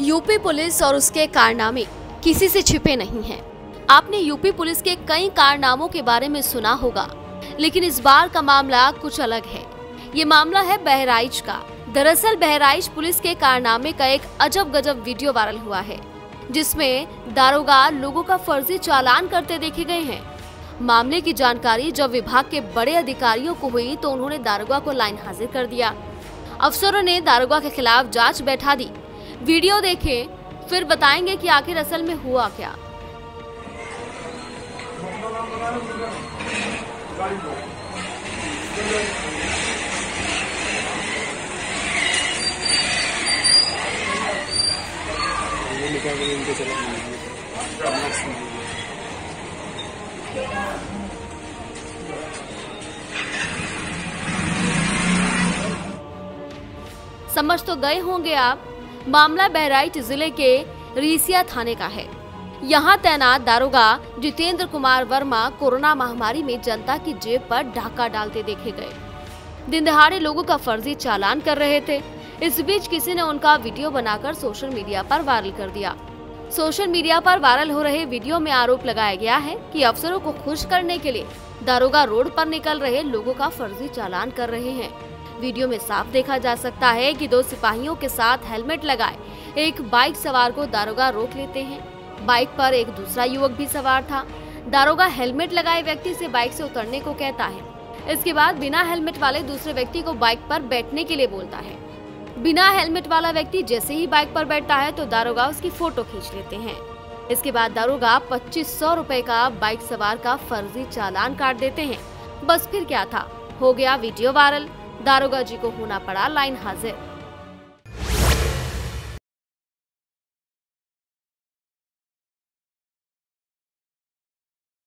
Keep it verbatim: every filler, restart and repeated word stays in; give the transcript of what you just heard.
UP police और उसके कारनामे किसी से छिपे नहीं हैं। आपने यूपी पुलिस के कई कारनामों के बारे में सुना होगा, लेकिन इस बार का मामला कुछ अलग है। ये मामला है बहराइच का। दरअसल बहराइच पुलिस के कारनामे का एक अजब गजब वीडियो वायरल हुआ है, जिसमें दारोगा लोगों का फर्जी चालान करते देखे गए हैं। मामले की जानकारी जब विभाग के बड़े अधिकारियों को हुई तो उन्होंने दारोगा को लाइन हाजिर कर दिया। अफसरों ने दारोगा के खिलाफ जांच बैठा दी। वीडियो देखें, फिर बताएंगे कि आखिर असल में हुआ क्या। समझ तो गए होंगे आप, मामला बहराइच जिले के रिसिया थाने का है। यहाँ तैनात दारोगा जितेंद्र कुमार वर्मा कोरोना महामारी में जनता की जेब पर डाका डालते देखे गए। दिन दहाड़े लोगों का फर्जी चालान कर रहे थे। इस बीच किसी ने उनका वीडियो बनाकर सोशल मीडिया पर वायरल कर दिया। सोशल मीडिया पर वायरल हो रहे वीडियो में आरोप लगाया गया है कि अफसरों को खुश करने के लिए दारोगा रोड पर निकल रहे लोगों का फर्जी चालान कर रहे हैं। वीडियो में साफ देखा जा सकता है कि दो सिपाहियों के साथ हेलमेट लगाए एक बाइक सवार को दारोगा रोक लेते हैं। बाइक पर एक दूसरा युवक भी सवार था। दारोगा हेलमेट लगाए व्यक्ति से बाइक से उतरने को कहता है। इसके बाद बिना हेलमेट वाले दूसरे व्यक्ति को बाइक पर बैठने के लिए बोलता है। बिना हेलमेट वाला व्यक्ति जैसे ही बाइक पर बैठता है तो दारोगा उसकी फोटो खींच लेते हैं। इसके बाद दारोगा पच्चीस सौ रुपए का बाइक सवार का फर्जी चालान काट देते हैं। बस फिर क्या था, हो गया वीडियो वायरल। दारोगा जी को होना पड़ा लाइन हाजिर।